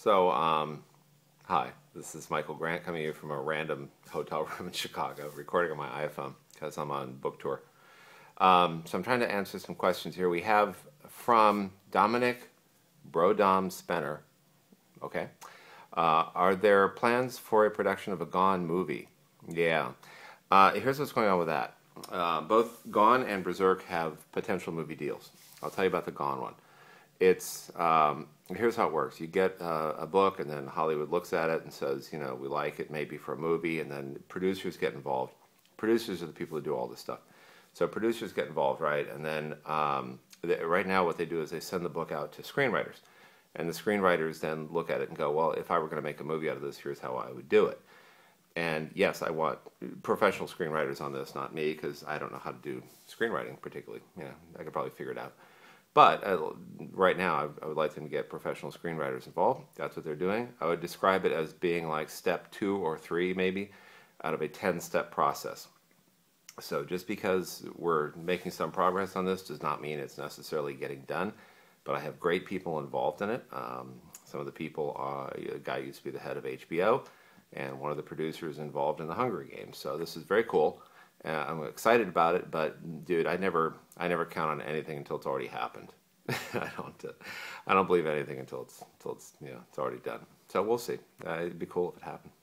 So, hi, this is Michael Grant coming to you from a random hotel room in Chicago, recording on my iPhone because I'm on book tour. So I'm trying to answer some questions here. We have from Dominic Brodom Spenner. Okay. Are there plans for a production of a Gone movie? Yeah. Here's what's going on with that. Both Gone and Berserk have potential movie deals. I'll tell you about the Gone one. It's, here's how it works. You get a book, and then Hollywood looks at it and says, you know, we like it maybe for a movie, and then producers get involved. Producers are the people who do all this stuff. So producers get involved, right? And then right now what they do is they send the book out to screenwriters. And the screenwriters then look at it and go, well, if I were going to make a movie out of this, here's how I would do it. And yes, I want professional screenwriters on this, not me, because I don't know how to do screenwriting particularly. You know, I could probably figure it out. But right now, I would like them to get professional screenwriters involved. That's what they're doing. I would describe it as being like step 2 or 3, maybe, out of a 10-step process. So just because we're making some progress on this does not mean it's necessarily getting done. But I have great people involved in it. Some of the people, a guy used to be the head of HBO, and one of the producers involved in the Hunger Games. So this is very cool. I'm excited about it, but dude, I never count on anything until it's already happened. I don't believe anything until it's you know, it's already done. So we'll see. It'd be cool if it happened.